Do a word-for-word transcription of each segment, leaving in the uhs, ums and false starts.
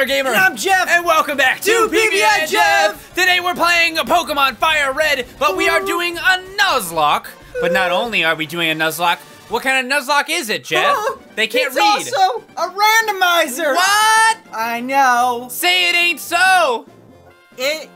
Water Gamer. And I'm Jeff. And welcome back to, to P B and Jeff. Today we're playing Pokemon Fire Red, but we are doing a Nuzlocke. But not only are we doing a Nuzlocke, what kind of Nuzlocke is it, Jeff? Oh, they can't it's read. It's also a randomizer. What? I know. Say it ain't so. It,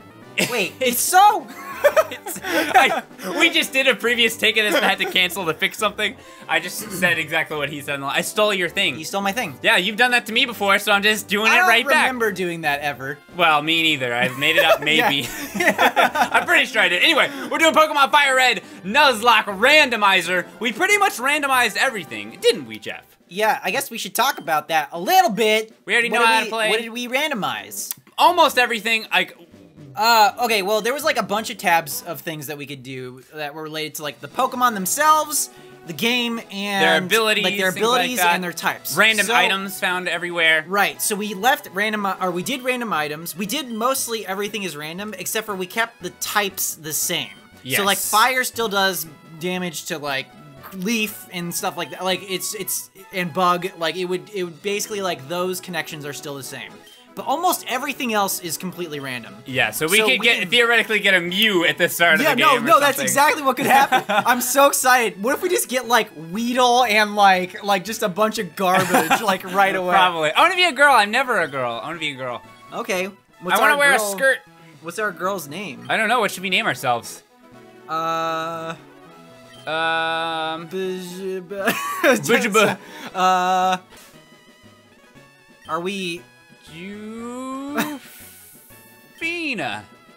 wait, it's so. I, we just did a previous take of this and I had to cancel to fix something. I just said exactly what he said. I stole your thing. You stole my thing. Yeah, you've done that to me before, so I'm just doing I it right back. I don't remember doing that ever. Well, me neither. I've made it up, maybe. I'm pretty sure I did. Anyway, we're doing Pokemon Fire Red Nuzlocke Randomizer. We pretty much randomized everything, didn't we, Jeff? Yeah, I guess we should talk about that a little bit. We already what know how we, to play. What did we randomize? Almost everything. Like. Uh, okay, well, there was like a bunch of tabs of things that we could do that were related to like the Pokemon themselves, the game, and their abilities, like their abilities like and their types. Random so, items found everywhere. Right. So we left random, or we did random items. We did mostly everything is random, except for we kept the types the same. Yes. So like fire still does damage to like leaf and stuff like that. Like it's it's and bug. Like it would it would basically like those connections are still the same. But almost everything else is completely random. Yeah, so we so could we get can... theoretically get a Mew at the start yeah, of the no, game. Yeah, no, no, that's exactly what could happen. I'm so excited. What if we just get like Weedle and like like just a bunch of garbage like right away? Probably. I want to be a girl. I'm never a girl. I want to be a girl. Okay. What's I want to wear girl... a skirt. What's our girl's name? I don't know. What should we name ourselves? Uh. Um. Bujiba. uh. Are we? Jufina.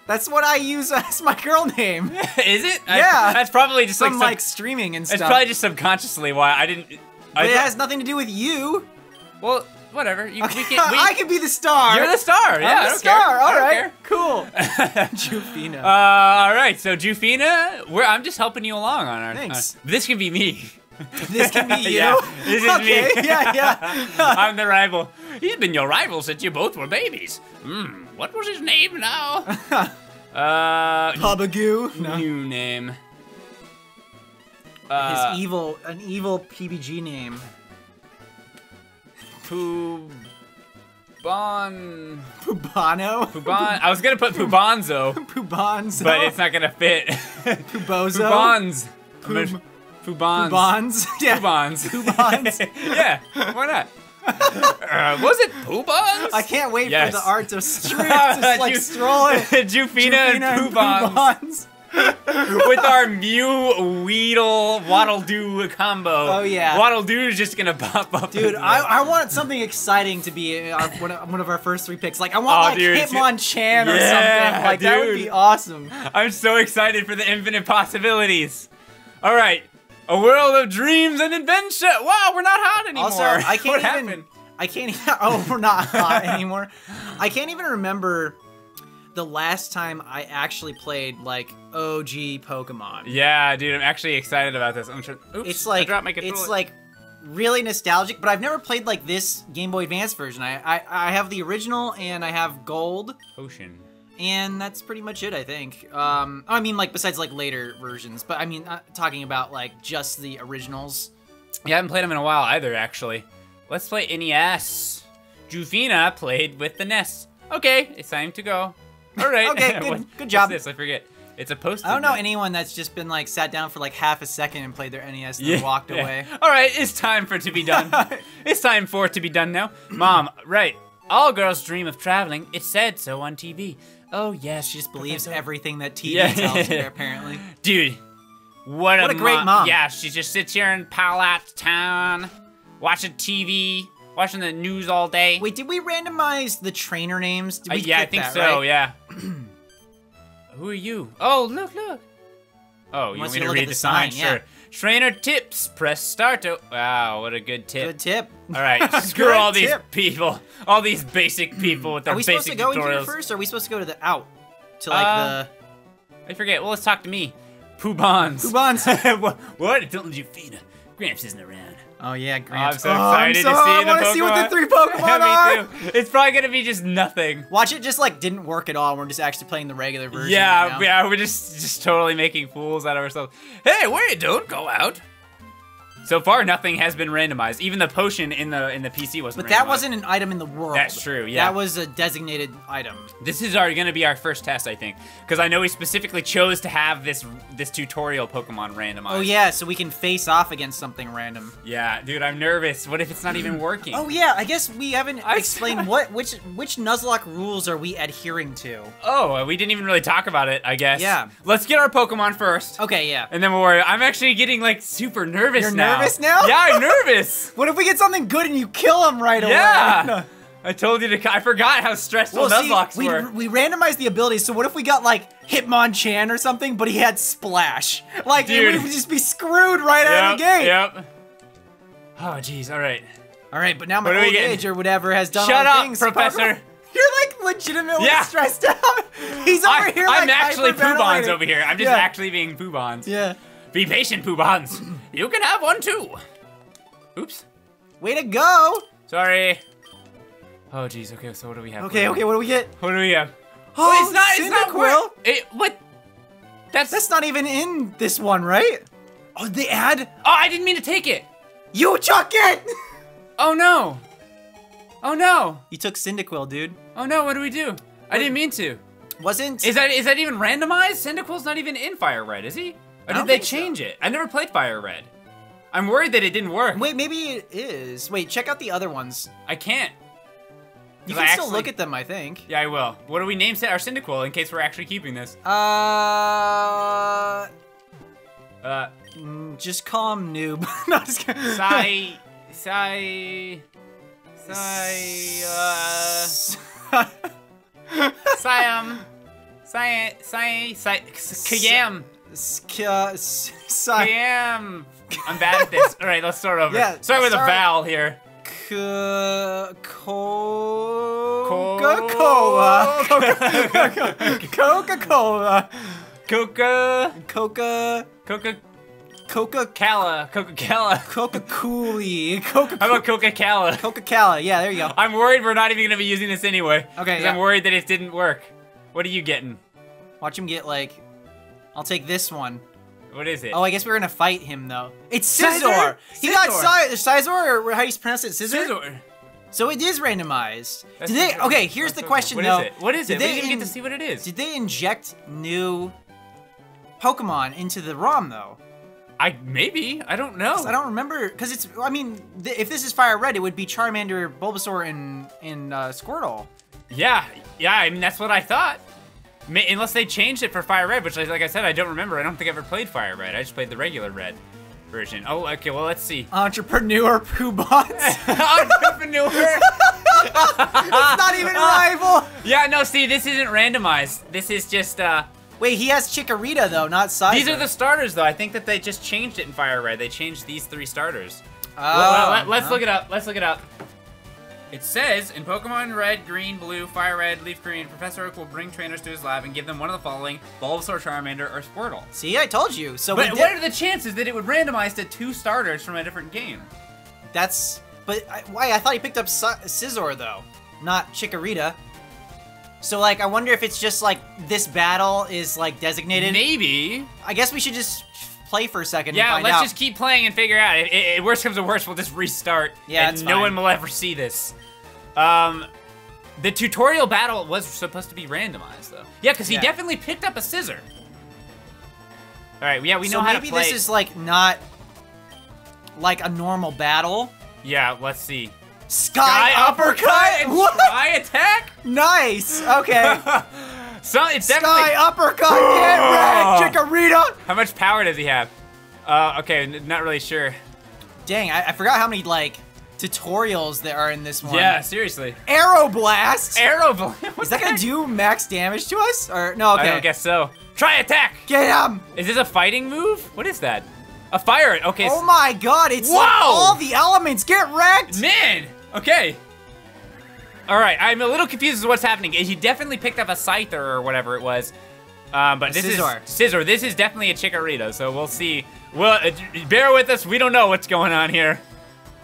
That's what I use as my girl name. Is it? Yeah. I, that's probably just From like, like streaming and stuff. It's probably just subconsciously why I didn't. But I, it has nothing to do with you. Well, whatever. You, we can, we, I could be the star. You're the star. Yeah. I'm the I star. Care. All I right. Care. Cool. Jufina. Uh, all right. So Jufina, we're, I'm just helping you along on our. Thanks. Uh, this can be me. This can be you. Yeah, this is okay, me. Yeah, yeah. I'm the rival. He's been your rival since you both were babies. Hmm. What was his name now? uh. Pabagoo. No. New name. Uh, his evil, an evil P B G name. Poobon. Poobano. Poobon. I was gonna put Poobonzo. Poobonzo. But it's not gonna fit. Poobozo. Poobons. Poob Poobons. Poobons? Yeah. Poobons. Poobons. Yeah, why not? uh, was it Poobons? I can't wait yes. for the art of streams just like strolling. Jufina and Poobons. Poobons. With our Mew Weedle Waddledoo combo. Oh, yeah. Waddledoo is just going to pop up. Dude, I, I want something exciting to be our, one, of, one of our first three picks. Like, I want oh, like dude, Hitmonchan yeah, or something. Like, dude. That would be awesome. I'm so excited for the infinite possibilities. All right. A world of dreams and adventure. Wow, we're not hot anymore. Also, I can't what even. Happened? I can't. Oh, we're not hot anymore. I can't even remember the last time I actually played like O G Pokemon. Yeah, dude, I'm actually excited about this. I'm sure. Oops, it's like I dropped my controller. It's like really nostalgic, but I've never played like this Game Boy Advance version. I I, I have the original and I have Gold. Ocean. And that's pretty much it, I think. Um, I mean, like, besides, like, later versions. But, I mean, uh, talking about, like, just the originals. Yeah, I haven't played them in a while either, actually. Let's play N E S. Jufina played with the N E S. Okay, it's time to go. All right. Okay, good, what, good job. What's this? I forget. It's a post. I don't know anyone that's just been, like, sat down for, like, half a second and played their N E S and yeah, then walked yeah. away. All right, it's time for it to be done. It's time for it to be done now. Mom, right. All girls dream of traveling. It said so on T V. Oh, yes, she just believes Professor. Everything that T V yeah. tells her, apparently. Dude, what, what a, a great mom. mom. Yeah, she just sits here in Pallet Town, watching T V, watching the news all day. Wait, did we randomize the trainer names? Did we uh, yeah, I think that, so, right? yeah. Who are you? Oh, look, look. Oh, you want me to, to read the, the sign? sign? Yeah. Sure. Trainer tips, press start to. Wow, what a good tip. Good tip. All right, screw all these tip. people, all these basic people with their basic tutorials. Are we supposed to go tutorials. into the first, or are we supposed to go to the out? To like uh, the. I forget. Well, let's talk to me. Poobons. Poobons. what? what? Don't let you feed him. Gramps isn't around. Oh, yeah, Gramps. Oh, I'm so excited oh, I'm so, to see I the Pokemon. I want to see what the three Pokemon are. Me too. It's probably going to be just nothing. Watch it just, like, didn't work at all. We're just actually playing the regular version. Yeah, right now. yeah, we're just, just totally making fools out of ourselves. Hey, wait, don't go out. So far, nothing has been randomized. Even the potion in the in the P C wasn't. But that randomized. Wasn't an item in the world. That's true. Yeah. That was a designated item. This is already going to be our first test, I think, because I know we specifically chose to have this this tutorial Pokemon randomized. Oh yeah, so we can face off against something random. Yeah, dude, I'm nervous. What if it's not even working? Oh yeah, I guess we haven't explained what which which Nuzlocke rules are we adhering to. Oh, we didn't even really talk about it. I guess. Yeah. Let's get our Pokemon first. Okay. Yeah. And then we'll worry. I'm actually getting like super nervous You're now. You're nervous now? Yeah, I'm nervous. What if we get something good and you kill him right yeah. away? Yeah. I told you to. I forgot how stressful well, Nuzlocke's see, we, were. We randomized the abilities, so what if we got like Hitmonchan or something, but he had Splash? Like, dude. It would just be screwed right yep, out of the gate. Yep. Oh, jeez. All right. All right, but now my old age or whatever has done Shut all the things. Shut up, Professor. You're like legitimately yeah. stressed out. He's over I, here. I'm like actually Poobons over here. I'm just yeah. actually being Poobons. Yeah. Be patient, Poobons. You can have one too. Oops. Way to go. Sorry. Oh jeez. Okay. So what do we have? Okay. Okay. What do we get? What do we have? Oh, oh it's not. Cyndaquil. It's not worth it. What? That's that's not even in this one, right? Oh, the ad. Oh, I didn't mean to take it. You took it. Oh no. Oh no. You took Cyndaquil, dude. Oh no. What do we do? What? I didn't mean to. Wasn't. Is that is that even randomized? Cyndaquil's not even in Fire Red, is he? Or did they change so. it? I never played Fire Red. I'm worried that it didn't work. Wait, maybe it is. Wait, check out the other ones. I can't. You can I still actually... look at them, I think. Yeah, I will. What do we name our Cyndaquil in case we're actually keeping this? Uh. Uh. Just call him noob. No, just kidding. Sai. Sai. Sai. Uh. Siam. Sai. Sai. Sai. Kayam. Siam. I'm bad at this. All right, let's start over. Yeah, start with sorry. a vowel here. Co Coca-Cola. Coca-Cola. Coca. Coca. Coca. Coca-Cola. Coca-Cola. Coca-Cooli. Coca. How about Coca-Cola? Coca-Cola. Yeah, there you go. I'm worried we're not even gonna be using this anyway. Okay. Yeah. I'm worried that it didn't work. What are you getting? Watch him get like. I'll take this one. What is it? Oh, I guess we're gonna fight him though. It's Scizor. He Scizor. got Scizor, or how do you pronounce it? Scizor. Scizor. So it is randomized. Did they, okay, here's That's the question what though. Is what is it? Did we didn't in, get to see what it is. Did they inject new Pokemon into the ROM though? I maybe I don't know. I don't remember because it's. I mean, th if this is Fire Red, it would be Charmander, Bulbasaur, and and uh, Squirtle. Yeah, yeah. I mean, that's what I thought. Unless they changed it for Fire Red, which, like I said, I don't remember. I don't think I ever played Fire Red. I just played the regular Red version. Oh, okay, well, let's see. Entrepreneur Poobons. Entrepreneur. It's not even a rival. Yeah, no, see, this isn't randomized. This is just, uh... Wait, he has Chikorita, though, not Scyther. These are the starters, though. I think that they just changed it in Fire Red. They changed these three starters. Oh. Well, let, let's huh. look it up. Let's look it up. It says, in Pokemon Red, Green, Blue, Fire Red, Leaf Green, Professor Oak will bring trainers to his lab and give them one of the following, Bulbasaur, Charmander, or Squirtle. See, I told you. So but what are the chances that it would randomize to two starters from a different game? That's, but I, why? I thought he picked up Scizor, though, not Chikorita. So, like, I wonder if it's just, like, this battle is, like, designated. Maybe. I guess we should just... play for a second yeah, and find let's out. just keep playing and figure out. It, it, it worst comes to worst, we'll just restart. Yeah, and no fine. one will ever see this. Um, the tutorial battle was supposed to be randomized, though. Yeah, because he yeah. definitely picked up a Scizor. All right, yeah, we know so how to play. So maybe this is, like, not like a normal battle. Yeah, let's see. Sky, Sky uppercut? uppercut what? Sky attack? Nice, okay. So it's Sky uppercut, get red, Chikorita! How much power does he have? Uh, okay, n not really sure. Dang, I, I forgot how many, like, tutorials there are in this one. Yeah, seriously. Arrow blast! Arrow blast! Is that gonna do max damage to us? Or, no, okay. I don't guess so. Try attack! Get him! Is this a fighting move? What is that? A fire, okay. Oh my god, it's like all the elements, get wrecked! Man, okay. All right, I'm a little confused as to what's happening. He definitely picked up a Scyther or whatever it was, um, but this Scizor. is Scizor. This is definitely a Chikorita, so we'll see. Well, uh, bear with us. We don't know what's going on here,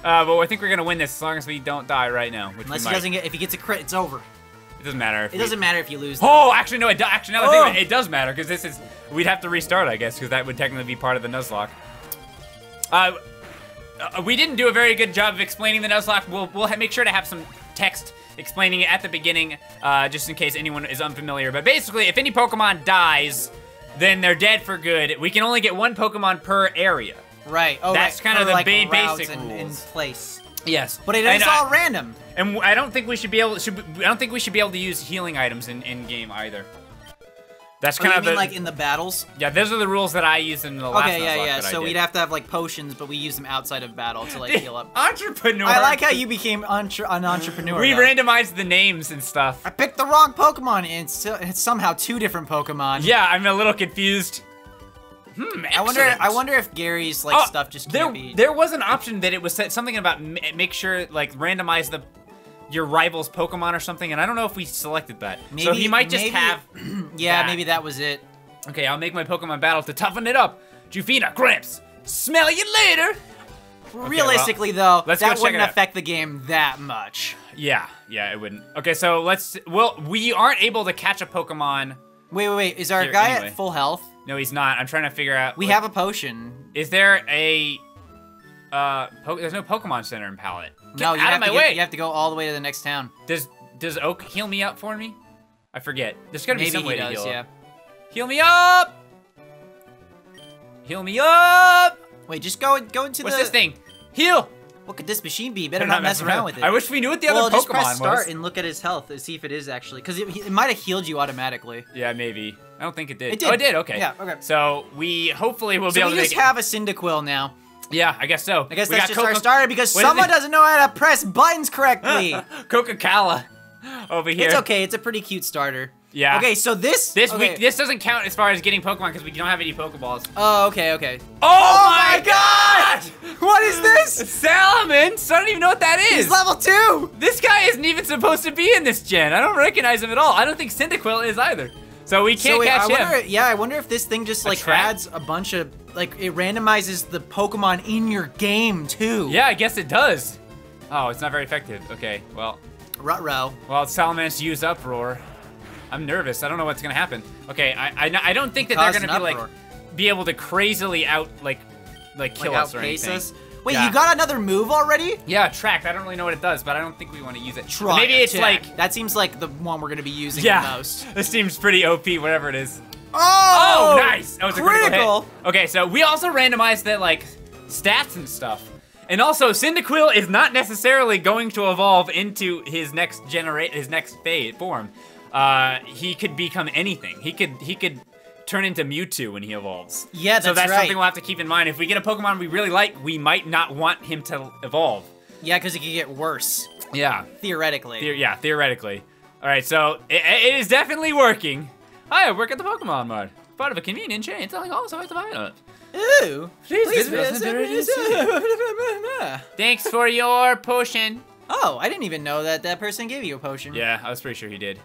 uh, but I think we're gonna win this as long as we don't die right now. Which Unless he doesn't get, if he gets a crit, it's over. It doesn't matter. If it we, doesn't matter if you lose. Oh, them. actually no, it do, actually no, oh. it does matter because this is we'd have to restart, I guess, because that would technically be part of the Nuzlocke. Uh, uh, we didn't do a very good job of explaining the Nuzlocke. We'll, we'll make sure to have some text explaining it at the beginning, uh, just in case anyone is unfamiliar. But basically, if any Pokemon dies, then they're dead for good. We can only get one Pokemon per area. Right. Oh, that's right. Kind of the like main basic in, rules. In place. Yes. But it is and all I, random. And I don't think we should be able. Should we, I don't think we should be able to use healing items in, in game either. That's kind oh, you of mean the, like in the battles. Yeah, those are the rules that I used in the last. Okay, yeah, yeah. So we'd have to have like potions, but we use them outside of battle to like heal up. Entrepreneur. I like how you became entre an entrepreneur. We though. randomized the names and stuff. I picked the wrong Pokemon, and it's, it's somehow two different Pokemon. Yeah, I'm a little confused. Hmm, I wonder. I wonder if Gary's like oh, stuff just there, can't be. There was an option that it was said something about m make sure like randomize the your rival's Pokemon or something, and I don't know if we selected that. Maybe, so he might just maybe, have. yeah, that. maybe that was it. Okay, I'll make my Pokemon battle to toughen it up. Jufina, Gramps, smell you later. Okay, Realistically well, though, let's that wouldn't affect out. the game that much. Yeah, yeah, it wouldn't. Okay, so let's. Well, we aren't able to catch a Pokemon. Wait, wait, wait. Is our here, guy anyway. at full health? No, he's not. I'm trying to figure out. We like, have a potion. Is there a? Uh, po there's no Pokemon Center in Pallet. Get no, you out have of my to get, way. You have to go all the way to the next town. Does Does Oak heal me up for me? I forget. There's gotta Maybe be some he way does, to heal. Yeah. Up. Heal me up. Heal me up. Wait, just go and go into What's the. What's this thing? Heal. What could this machine be? Better not, not mess around, around with it. I wish we knew what the well, other Pokemon just press start was. Start and look at his health and see if it is actually, because it, it might have healed you automatically. Yeah, maybe. I don't think it did. It did. Oh, it did. Okay. Yeah. Okay. So we hopefully will so be able to. So we just have a Cyndaquil now. Yeah, I guess so. I guess we that's just our starter because Wait, someone doesn't know how to press buttons correctly. Coca-Cola over here. It's okay. It's a pretty cute starter. Yeah. Okay, so this this okay. week this doesn't count as far as getting Pokemon because we don't have any Pokeballs. Oh, okay, okay. Oh, oh my God! God! What is this? Salamence! I don't even know what that is. He's level two. This guy isn't even supposed to be in this gen. I don't recognize him at all. I don't think Cyndaquil is either. So we can't so wait, catch I wonder, him. Yeah, I wonder if this thing just a like trap? adds a bunch of like it randomizes the Pokemon in your game too. Yeah, I guess it does. Oh, it's not very effective. Okay, well. Ruh-roh. Well, Salamence used Uproar. I'm nervous. I don't know what's gonna happen. Okay, I I, I don't think that they're gonna be like be able to crazily out like like kill like us or anything. Us? Wait, yeah. You got another move already? Yeah, attract. I don't really know what it does, but I don't think we want to use it. Try Maybe it's attack. like that seems like the one we're gonna be using yeah, the most. This seems pretty O P, whatever it is. Oh, oh nice. That was critical. A critical hit. Okay, so we also randomized that like stats and stuff. And also, Cyndaquil is not necessarily going to evolve into his next generate his next phase form. Uh, he could become anything. He could he could turn into Mewtwo when he evolves. Yeah, that's right. So that's right. something we'll have to keep in mind. If we get a Pokemon we really like, we might not want him to evolve. Yeah, because it could get worse. Yeah. Theoretically. The yeah, theoretically. All right, so it, it is definitely working. Hi, I work at the Pokemon Mart. Part of a convenient chain selling all sorts of items. Ooh. Please, please visit us. Thanks for your potion. Oh, I didn't even know that that person gave you a potion. Yeah, I was pretty sure he did.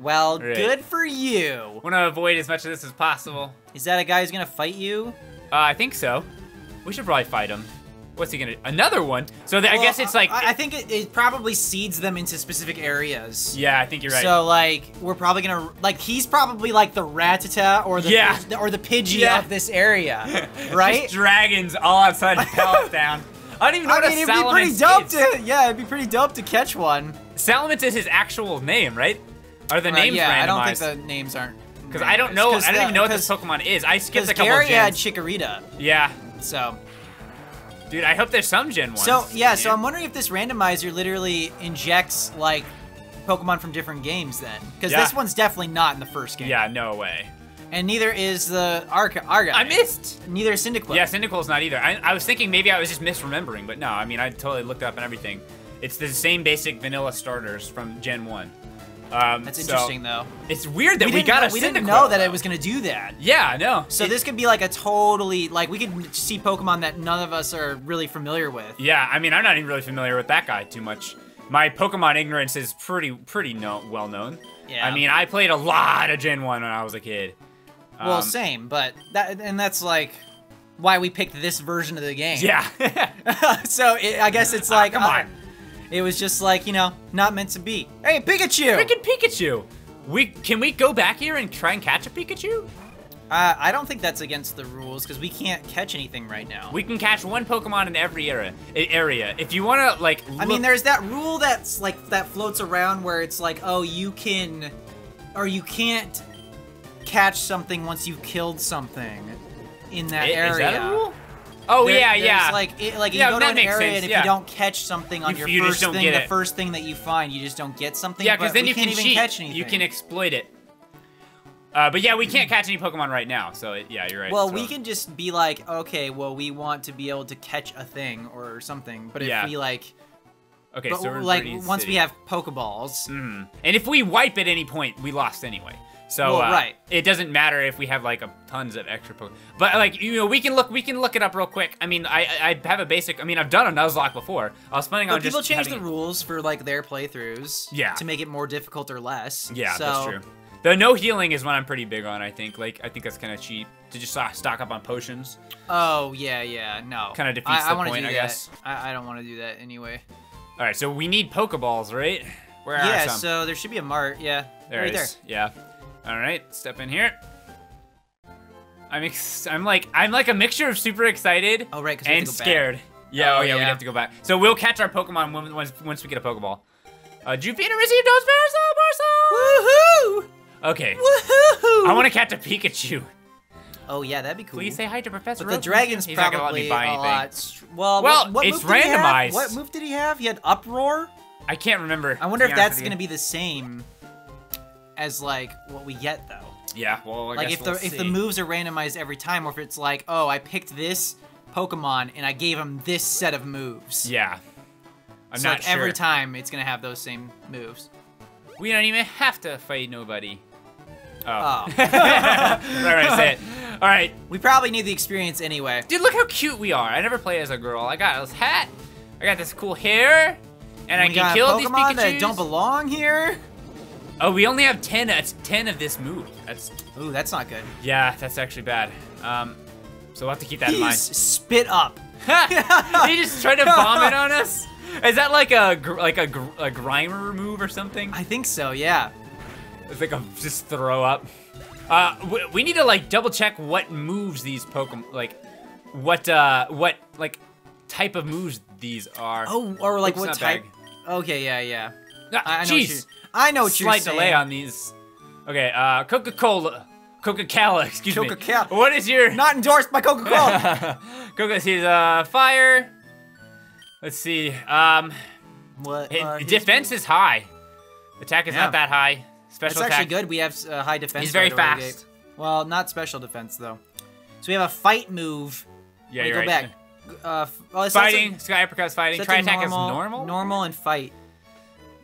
Well, right. good for you. Want to avoid as much of this as possible. Is that a guy who's gonna fight you? Uh, I think so. We should probably fight him. What's he gonna do? Another one? So well, I guess it's like- I, I think it, it probably seeds them into specific areas. Yeah, I think you're right. So like, we're probably gonna- like, he's probably like the Rattata or the, yeah. or the Pidgey yeah. of this area, right? Just dragons all outside of Pallet Town. I don't even know I what mean, a it'd be pretty dope is. to- yeah, it'd be pretty dope to catch one. Salamence is his actual name, right? Are the names uh, yeah, randomized? I don't think the names aren't. Because I don't know. I don't the, even know what this Pokemon is. I skipped a couple Gary of gens. Gary had Chikorita. Yeah. So. Dude, I hope there's some gen ones. So yeah, dude. so I'm wondering if this randomizer literally injects like Pokemon from different games then, because yeah. this one's definitely not in the first game. Yeah, no way. And neither is the Arca. Arca I missed. Neither is Cyndaquil. Yeah, Cyndaquil's not either. I, I was thinking maybe I was just misremembering, but no. I mean, I totally looked up and everything. It's the same basic vanilla starters from Gen One. Um, That's interesting, so, though. It's weird that we, we got know, a Cyndaquil. We didn't know that though. it was going to do that. Yeah, I know. So it, this could be like a totally, like, we could see Pokemon that none of us are really familiar with. Yeah, I mean, I'm not even really familiar with that guy too much. My Pokemon ignorance is pretty, pretty no, well known. Yeah. I mean, I played a lot of Gen one when I was a kid. Um, well, same, but, that, and that's like... why we picked this version of the game. Yeah. so, it, I guess it's like... Oh, come uh, on. It was just like, you know, not meant to be. Hey, Pikachu! Freaking Pikachu! We Can we go back here and try and catch a Pikachu? Uh, I don't think that's against the rules, because we can't catch anything right now. We can catch one Pokemon in every era, area. If you want to, like... I mean, there's that rule that's, like, that floats around where it's like, oh, you can... Or you can't catch something once you've killed something in that it, area. Is that a rule? Oh, there, yeah, yeah. Like, it, like yeah, you go to an area, sense, and if yeah. you don't catch something on you, your you first thing, the it. first thing that you find, you just don't get something. Yeah, because then you can't can even cheat. catch anything. You can exploit it. Uh, but yeah, we can't catch any Pokemon right now, so it, yeah, you're right. Well, so. we can just be like, okay, well, we want to be able to catch a thing or something, but if yeah. we like... Okay, but so we're like, once city. we have Pokeballs... Mm. And if we wipe at any point, we lost anyway. So well, uh, right. it doesn't matter if we have like a, tons of extra Pokemon. But like, you know, we can look we can look it up real quick. I mean, I I have a basic, I mean, I've done a Nuzlocke before. I was planning but on just But people change having... the rules for like their playthroughs yeah. to make it more difficult or less. Yeah, so... that's true. The no healing is one I'm pretty big on, I think. Like, I think that's kind of cheap to just stock up on potions. Oh, yeah, yeah, no. Kind of defeats I, the I point, I guess. I, I don't want to do that anyway. All right, so we need Pokeballs, right? Where are yeah, some? so there should be a mart, yeah. There right is, there. yeah. All right, step in here. I'm ex I'm like, I'm like a mixture of super excited oh, right, and scared. Back. Yeah, oh, oh yeah, yeah, we'd have to go back. So we'll catch our Pokemon once, once we get a Pokeball. Uh, Jufina received those Marisol, Marisol! Woohoo! Okay. Woohoo! I want to catch a Pikachu. Oh yeah, that'd be cool. Please say hi to Professor Oak. But the dragon's He's probably not gonna let me buy a lot. Well, well what, what it's randomized. What move did he have? He had Uproar? I can't remember. I wonder if that's gonna be the same as like what we get though. Yeah, well, I like guess if we'll the see. if the moves are randomized every time, or if it's like, oh, I picked this Pokemon and I gave him this set of moves. Yeah, I'm so not like sure. Every time it's gonna have those same moves. We don't even have to fight nobody. Oh. oh. Alright, say it. Alright. We probably need the experience anyway. Dude, look how cute we are. I never play as a girl. I got this hat. I got this cool hair. And we I can kill Pokemon these Pikachus. That don't belong here. Oh, we only have ten. That's ten of this move. That's. Ooh, that's not good. Yeah, that's actually bad. Um, so we'll have to keep that He's in mind. Spit up. He just tried to vomit on us. Is that like a like a, a Grimer move or something? I think so. Yeah. It's like a just throw up. Uh, we, we need to like double check what moves these Pokemon, like, what uh, what like type of moves these are. Oh, or like Oops, what type? Bad. Okay, yeah, yeah. Ah, I, I know. What you're, I know. What Slight you're delay on these. Okay, uh, Coca-Cola, Coca-Cola. Excuse Coca me. Coca-Cola. What is your? Not endorsed by Coca-Cola. Coca. He's uh, fire. Let's see. Um, what? It, defense moves? is high. Attack is yeah. not that high. Special That's attack. actually good. We have uh, high defense. He's very right fast. Well, not special defense, though. So we have a fight move. Yeah, Wait, you're go right. Go back. Uh, well, fighting. Sky Uppercut's fighting. Try attack normal, is normal? Normal and fight.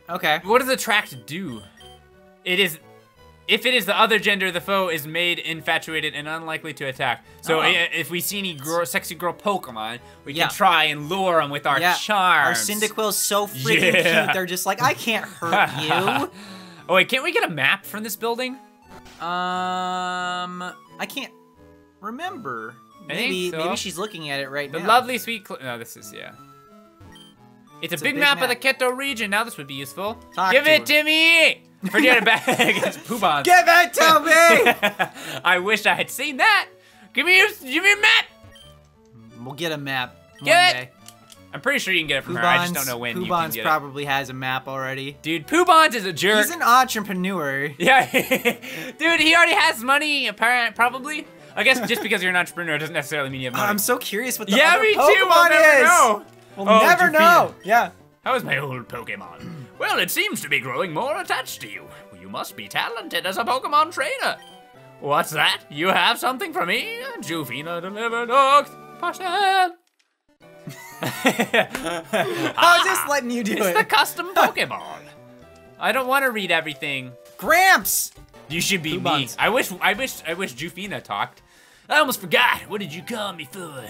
Okay. What does attract do? It is... If it is the other gender, the foe is made infatuated and unlikely to attack. So uh-huh. if we see any girl, sexy girl Pokemon, we yeah. can try and lure them with our yeah. charms. Our Cyndaquil's so freaking yeah. cute. They're just like, I can't hurt you. Oh wait, can't we get a map from this building? Um, I can't remember. Maybe, I think so. Maybe she's looking at it right the now. The lovely sweet. Cl no, this is yeah. It's, it's a, big a big map, map. of the Keto region. Now this would be useful. Talk Give to it her. to me. Forget about it against Poobons. Give it to me. I wish I had seen that. Give me your, give me a map. We'll get a map. Get one day. I'm pretty sure you can get it from Poobons, her. I just don't know when Poobons you can get it. Poobons probably has a map already. Dude, Poobons is a jerk. He's an entrepreneur. Yeah. Dude, he already has money, apparently, probably. I guess just because you're an entrepreneur doesn't necessarily mean you have money. Uh, I'm so curious what the yeah, other me Pokemon too. We'll never is. know. We'll oh, never know. Yeah. How is my old Pokemon? Well, it seems to be growing more attached to you. Well, you must be talented as a Pokemon trainer. What's that? You have something for me? Jufina delivered ox parcel. I was just letting you do it's it. It's the custom Pokemon. I don't want to read everything. Gramps! You should be Poobons. me. I wish, I wish, I wish Jufina talked. I almost forgot. What did you call me for?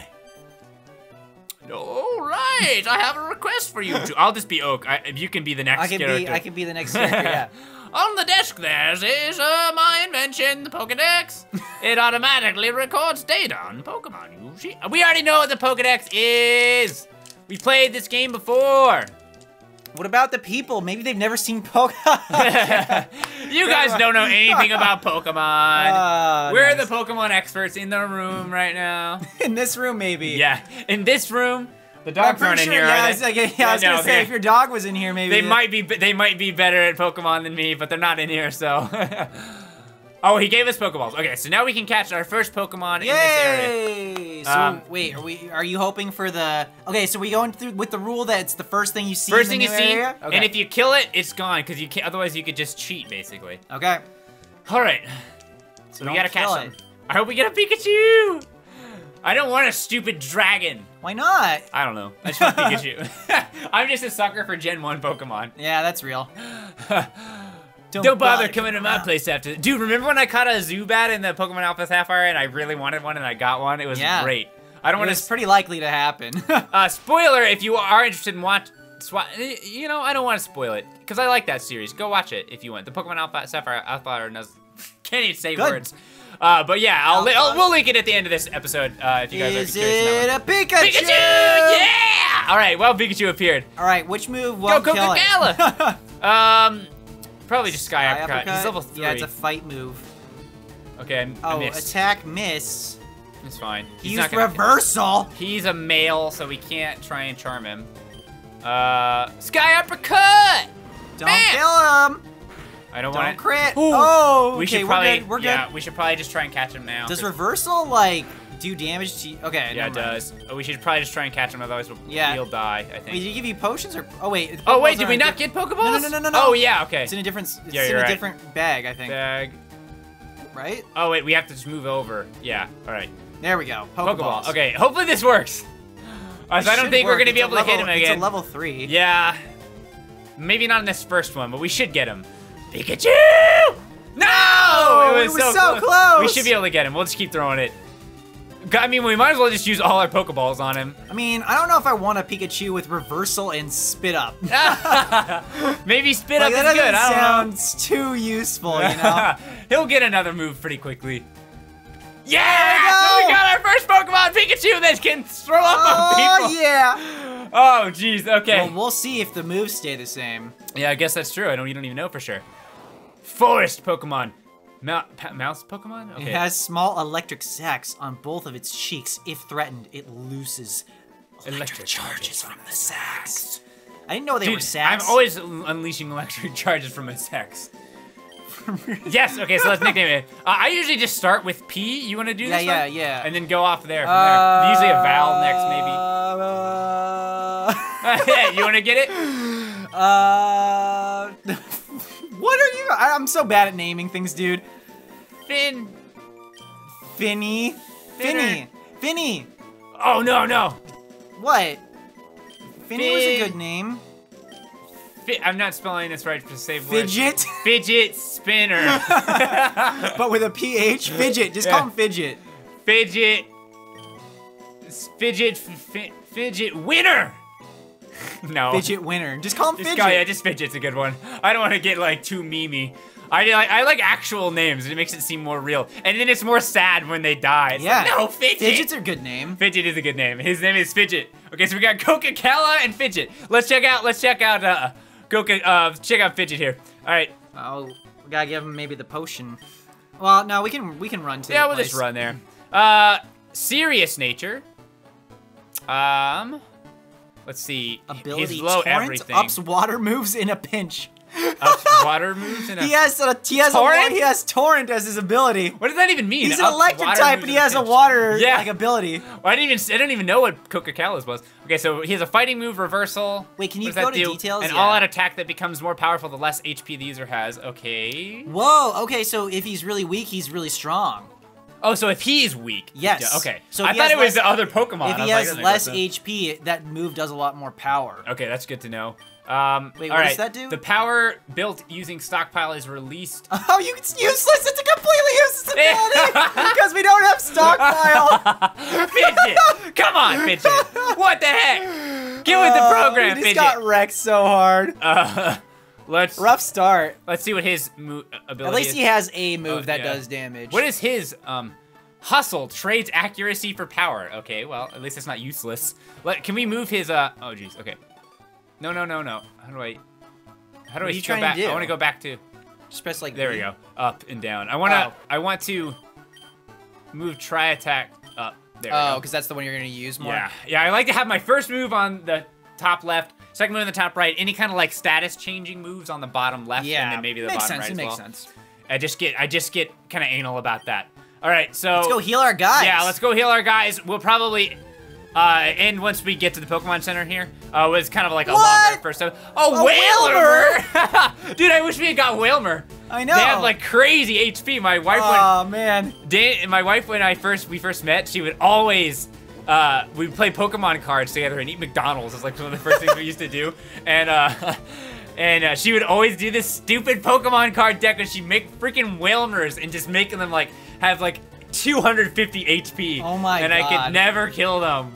All right, I have a request for you. I'll just be Oak. I, you can be the next I can character. Be, I can be the next character. Yeah. On the desk, there is uh, my invention, the Pokedex. It automatically records data on Pokemon. You see? We already know what the Pokedex is. We played this game before. What about the people? Maybe they've never seen Pokemon. You guys don't know anything about Pokemon. Uh, We're nice. the Pokemon experts in the room right now. In this room, maybe. Yeah, in this room. The dogs aren't sure, in here, yeah, are they? I was, like, yeah, yeah, I was no, gonna say, if your dog was in here, maybe they might be. They might be better at Pokemon than me, but they're not in here, so. Oh, he gave us Pokeballs. Okay, so now we can catch our first Pokemon Yay! in this area. So um, wait, are we? Are you hoping for the? Okay, so we going through with the rule that it's the first thing you see. First in the thing new you area? see, okay. And if you kill it, it's gone because you can't. Otherwise, you could just cheat, basically. Okay. All right. So we gotta catch it. I hope we get a Pikachu. I don't want a stupid dragon. Why not? I don't know. I just want Pikachu. I'm just a sucker for Gen one Pokemon. Yeah, that's real. Don't, Don't bother coming to my place after. Dude, remember when I caught a Zubat in the Pokemon Alpha Sapphire and I really wanted one and I got one? It was yeah. great. I don't want to. It's pretty likely to happen. uh, spoiler: if you are interested in watch, you know, I don't want to spoil it because I like that series. Go watch it if you want. The Pokemon Alpha Sapphire Alpha or Nuz. Can't even say Good. words. Uh, but yeah, I'll, li I'll we'll link it at the end of this episode uh, if you guys Is are curious. Is it a Pikachu? Pikachu! Yeah! All right. Well, Pikachu appeared. All right. Which move? Go Coca-Cola. um. Probably just Sky, sky Apricot. He's level three. Yeah, it's a fight move. Okay, I, I oh, missed. Oh, attack miss. It's fine. He's, He's not gonna reversal. Hit. He's a male, so we can't try and charm him. Uh, Sky Apricot. Don't Bam! kill him. I don't, don't want it. Crit. Ooh. Oh, we okay, should probably, we're good. We're yeah, good. We should probably just try and catch him now. Does reversal like do damage to? You? Okay. Yeah, it does. Oh, we should probably just try and catch him, otherwise we'll, yeah. he'll die. I think. Wait, did he give you potions or? Oh wait. Oh wait, did we not get Pokeballs? No, no, no, no, no. Oh yeah, okay. It's in a different. It's yeah, you're in a right. different bag, I think. Bag. Right. Oh wait, we have to just move over. Yeah. All right. There we go. Pokeballs. Pokeball. Okay. Hopefully this works. This I don't think work. we're gonna it's be able level, to hit him again. It's a level three. Yeah. Maybe not in this first one, but we should get him. Pikachu! No! Oh, it was, it was so, so close. close! We should be able to get him. We'll just keep throwing it. I mean, we might as well just use all our Pokeballs on him. I mean, I don't know if I want a Pikachu with reversal and spit up. Maybe spit like, up that is good. I don't know. Sounds too useful, you know? He'll get another move pretty quickly. Yeah! So we got our first Pokemon, Pikachu, that can throw up oh, on people. Oh, yeah. Oh, jeez. Okay. Well, we'll see if the moves stay the same. Yeah, I guess that's true. I don't. You don't even know for sure. Forest Pokemon. Mou mouse Pokemon? Okay. It has small electric sacs on both of its cheeks. If threatened, it looses electric, electric charges from the sacs. I didn't know they Dude, were sacs. I'm always unleashing electric charges from my sacs. Yes, okay, so let's nickname it. Uh, I usually just start with P. You want to do yeah, this Yeah, one? yeah, yeah. And then go off there from uh, there. Usually a vowel next, maybe. Uh, yeah, you want to get it? Uh... What are you? I, I'm so bad at naming things, dude. Finn. Finny. Finner. Finny. Finny. Oh, no, no. What? Finny Finn. was a good name. Fi I'm not spelling this right to save Fidget? Words. Fidget Spinner. But with a P H? Fidget. Just yeah. call him Fidget. Fidget. Fidget. Fidget Winner. No. Fidget Winner. Just call him just Fidget. Call, yeah, just Fidget's a good one. I don't want to get like too meme-y. I like I like actual names. It makes it seem more real. And then it's more sad when they die. It's yeah. Like, no, Fidget. Fidget's a good name. Fidget is a good name. His name is Fidget. Okay, so we got Coca-Cola and Fidget. Let's check out. Let's check out. Uh, Coca. Uh, check out Fidget here. All right. Oh, we gotta give him maybe the potion. Well, no, we can we can run to. Yeah, we'll place. just run there. Uh, serious nature. Um. Let's see. Ability He's low torrent everything. ups water moves in a pinch. Ups water moves in a pinch. He has a he has torrent. A, he has torrent as his ability. What does that even mean? He's an ups electric type, and he has a, a water yeah. like ability. Well, I didn't even I don't even know what Coca-Cola's was. Okay, so he has a fighting move, reversal. Wait, can you go to do? details? An yeah. all-out attack that becomes more powerful the less H P the user has. Okay. Whoa. Okay, so if he's really weak, he's really strong. Oh, so if he's weak. Yes. Okay. So I thought it was the other Pokemon. If he has less H P, that move does a lot more power. Okay, that's good to know. Um, Wait, what does that do? The power built using stockpile is released. Oh, you, it's useless. It's a completely useless ability because we don't have stockpile. Fidget. Come on, Fidget. What the heck? Get with the program, Fidget. He just got wrecked so hard. Uh, Let's, Rough start. Let's see what his mo ability is. At least he has a move oh, that yeah. does damage. What is his um, hustle? Trades accuracy for power. Okay, well, at least it's not useless. Let, can we move his... Uh, oh, jeez, okay. No, no, no, no. How do I... How do what I go back? I want to go back to... Just press like... There B. we go. Up and down. I want to... Oh. I want to move Tri-Attack up. There oh, because that's the one you're going to use more? Yeah. Yeah, I like to have my first move on the top left, second move on the top right, any kind of like status-changing moves on the bottom left, yeah, and then maybe the bottom sense, right as well. Makes sense. It makes sense. I just get, I just get kind of anal about that. All right, so... Let's go heal our guys. Yeah, let's go heal our guys. We'll probably... Uh, and once we get to the Pokemon Center here, uh, it was kind of like a what? longer first time. Oh, Wailmer! Dude, I wish we had got Wailmer. I know. They have like crazy H P. My wife. Oh when, man. Did, my wife when I first we first met, she would always uh, we play Pokemon cards together and eat McDonald's. It's like one of the first things we used to do. And uh, and uh, she would always do this stupid Pokemon card deck, and she'd make freaking Wailmers and just making them like have like two hundred fifty H P. Oh my and god. And I could never kill them.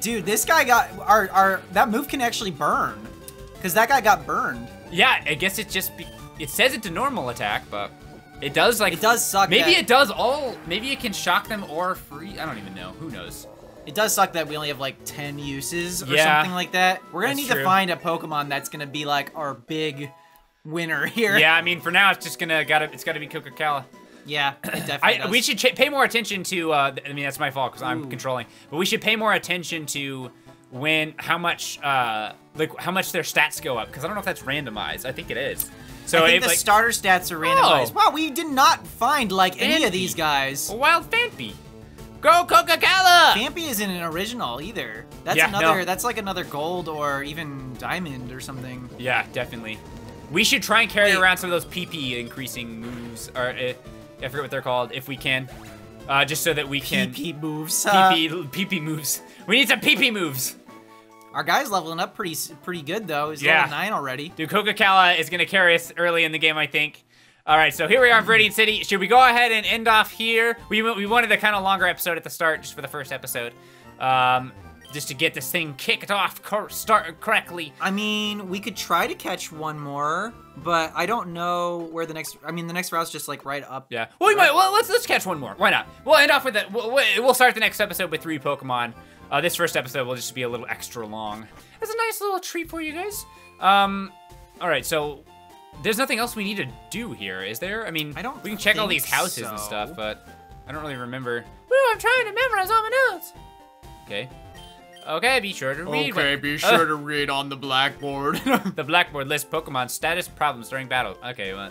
Dude, this guy got our our that move can actually burn, cause that guy got burned. Yeah, I guess it just be, it says it's a normal attack, but it does like it does suck. Maybe that, it does all. Maybe it can shock them or free. I don't even know. Who knows? It does suck that we only have like ten uses or yeah, something like that. We're gonna need true. to find a Pokemon that's gonna be like our big winner here. Yeah, I mean for now it's just gonna gotta it's gotta be Coca-Cola. Yeah, it definitely I, does. We should ch pay more attention to, uh, I mean, that's my fault because I'm controlling, but we should pay more attention to when, how much, uh, like, how much their stats go up, because I don't know if that's randomized. I think it is. So I think if, the like, starter stats are randomized. Oh, wow, we did not find, like, Phanpy. any of these guys. A wild Phanpy. Go Coca-Cola! Phanpy isn't an original either. That's yeah, another, no. that's like another gold or even diamond or something. Yeah, definitely. We should try and carry Wait. around some of those P P increasing moves, or, uh, I forget what they're called, if we can. Uh, just so that we can... P P moves. P P, uh, P P moves. We need some P P moves. Our guy's leveling up pretty pretty good, though. He's yeah. level nine already. Dude, Coca-Cola is going to carry us early in the game, I think. All right, so here we are in Viridian City. Should we go ahead and end off here? We, we wanted a kind of longer episode at the start, just for the first episode. Um, just to get this thing kicked off cor start correctly. I mean, we could try to catch one more, but I don't know where the next, I mean, the next route's just like right up. Yeah, well, we right. might, well, let's, let's catch one more. Why not? We'll end off with that. We'll, we'll start the next episode with three Pokemon. Uh, this first episode will just be a little extra long. That's a nice little treat for you guys. Um, all right, so there's nothing else we need to do here, is there? I mean, I don't we can check all these houses so. and stuff, but I don't really remember. Woo, I'm trying to memorize all my notes. Okay. Okay, be sure to read. Okay, be sure uh, to read on the blackboard. The blackboard lists Pokemon status problems during battle. Okay, well,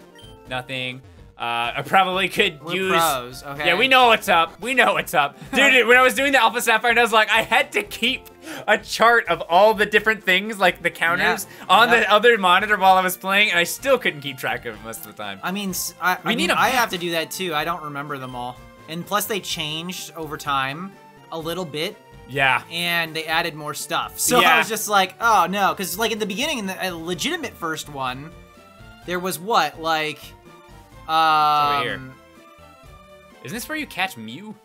nothing. Uh, I probably could We're use... Pros, okay. Yeah, we know what's up. We know what's up. Dude, when I was doing the Alpha Sapphire, I was like, I had to keep a chart of all the different things, like the counters, yeah, on yeah. the other monitor while I was playing, and I still couldn't keep track of them most of the time. I mean, I, I, mean, need I have to do that too. I don't remember them all. And plus, they changed over time a little bit. Yeah. And they added more stuff. So yeah. I was just like, oh no, because like at the beginning, in the a legitimate first one, there was what, like, um... Over here. Isn't this where you catch Mew?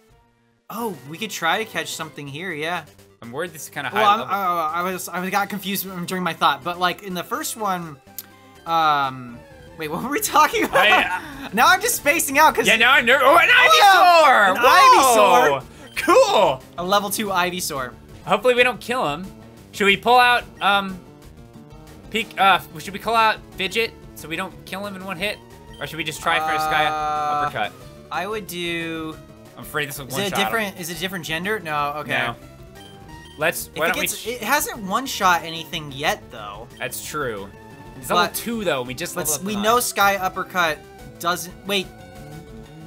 Oh, we could try to catch something here, yeah. I'm worried this is kind of high well, level. Uh, I was, I got confused during my thought, but like in the first one, um... Wait, what were we talking about? I, uh, now I'm just spacing out because... Yeah, now I'm nervous. Oh, an Ivysaur! Whoa! An Ivysaur! Cool! A level two Ivysaur. Hopefully we don't kill him. Should we pull out, um, peak, uh, should we call out Fidget so we don't kill him in one hit? Or should we just try for a sky uh, uppercut? I would do... I'm afraid this will one-shot him. Is it a different, is it a different gender? No, okay. No. Let's, why don't we... It hasn't one-shot anything yet, though. That's true. It's level two, though, we just leveled up. We know sky uppercut doesn't... Wait,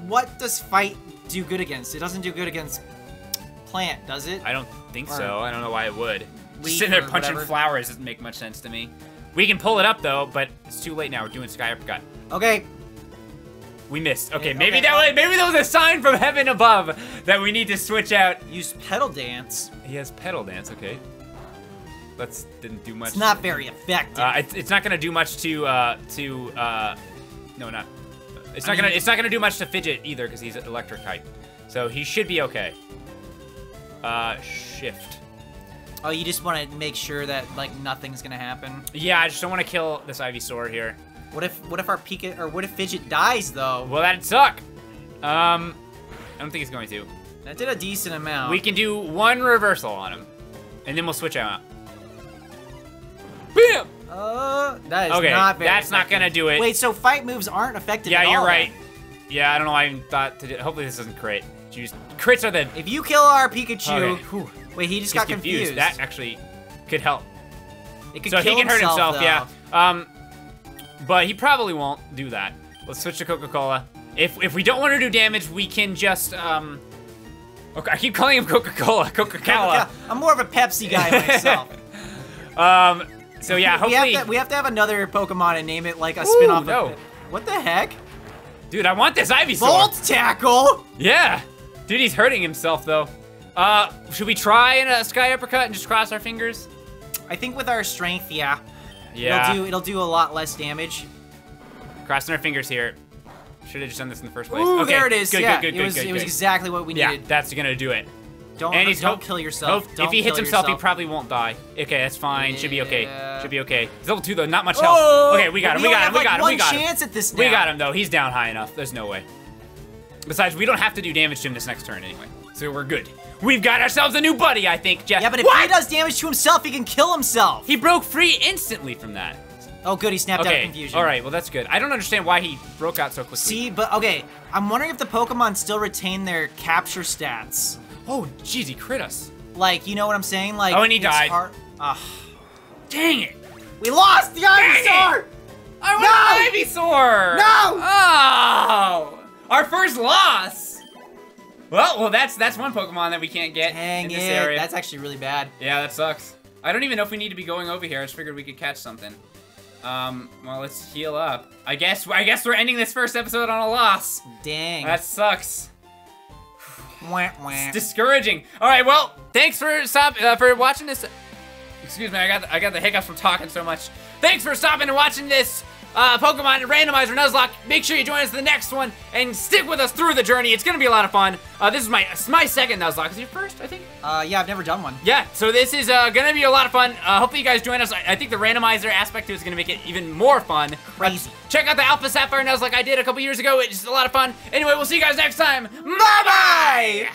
what does fight do good against? It doesn't do good against... plant, does it? I don't think or so. I don't know why it would. Just sitting there punching whatever. flowers doesn't make much sense to me. We can pull it up though, but it's too late now. We're doing Sky Uppercut. Okay. We missed. Okay, okay. maybe okay. that was maybe that was a sign from heaven above that we need to switch out. Use Petal Dance. He has Petal Dance. Okay. That's didn't do much. It's not very effective. Uh, it's, it's not gonna do much to uh, to uh, no not. It's not I mean, gonna it's not gonna do much to Fidget either because he's an electric type, so he should be okay. Uh, shift. Oh, you just want to make sure that like nothing's gonna happen. Yeah, I just don't want to kill this Ivysaur here. What if what if our Pika or what if Fidget dies though? Well, that'd suck. Um, I don't think it's going to. That did a decent amount. We can do one reversal on him, and then we'll switch him out. Bam! Uh, that is okay, not very that's effective. Not gonna do it. Wait, so fight moves aren't effective yeah, at all? Yeah, you're right. Then. Yeah, I don't know why I even thought to do hopefully this doesn't crit. Jeez. Crits are the... If you kill our Pikachu... Okay. Wait, he just He's got confused. confused. That actually could help. It could so kill he can himself, hurt himself, though. yeah. Um, but he probably won't do that. Let's switch to Coca-Cola. If if we don't want to do damage, we can just... um. Okay, I keep calling him Coca-Cola. Coca-Cola. I'm more of a Pepsi guy myself. um. So yeah, hopefully... We have, to, we have to have another Pokemon and name it like a Ooh, spin-off no. of... What the heck? Dude, I want this Ivysaur. Bolt Tackle? Yeah. Dude, he's hurting himself, though. Uh, should we try a sky uppercut and just cross our fingers? I think with our strength, yeah. Yeah. It'll do, it'll do a lot less damage. Crossing our fingers here. Should have just done this in the first place. Ooh, okay. There it is. Good, yeah. good, good, good, it was, good, It was good. exactly what we needed. Yeah, that's gonna do it. Don't, and he's, don't hope, kill yourself. Hope, don't if he hits himself, yourself. he probably won't die. Okay, that's fine. Yeah. Should be okay. Should be okay. He's level two, though. Not much health. Oh, okay, we got him. We got him. We got him. We got him. We got him. At we got him, though. He's down high enough. There's no way. Besides, we don't have to do damage to him this next turn anyway, so we're good. We've got ourselves a new buddy, I think, Jeff. Yeah, but if what? he does damage to himself, he can kill himself. He broke free instantly from that. Oh, good, he snapped okay. out of confusion. All right, well, that's good. I don't understand why he broke out so quickly. See, but, okay, I'm wondering if the Pokemon still retain their capture stats. Oh, jeez, he crit us. Like, you know what I'm saying? Like, oh, and he died. Ugh. Dang it. We lost the Ivysaur! I want no! an Ivysaur! No! Oh! Our first loss. Well, well, that's that's one Pokemon that we can't get Dang in this it. area. That's actually really bad. Yeah, that sucks. I don't even know if we need to be going over here. I just figured we could catch something. Um, well, let's heal up. I guess I guess we're ending this first episode on a loss. Dang. That sucks. Wah, wah. It's discouraging. All right, well, thanks for stop uh, for watching this. Excuse me, I got the, I got the hiccups from talking so much. Thanks for stopping and watching this. Uh, Pokemon Randomizer Nuzlocke. Make sure you join us in the next one and stick with us through the journey. It's gonna be a lot of fun. Uh, this is my my second Nuzlocke. Is it your first, I think? Uh, yeah, I've never done one. Yeah, so this is uh, gonna be a lot of fun. Uh, hopefully you guys join us. I, I think the randomizer aspect to it is gonna make it even more fun. Crazy. Uh, check out the Alpha Sapphire Nuzlocke I did a couple years ago. It's just a lot of fun. Anyway, we'll see you guys next time. Bye bye.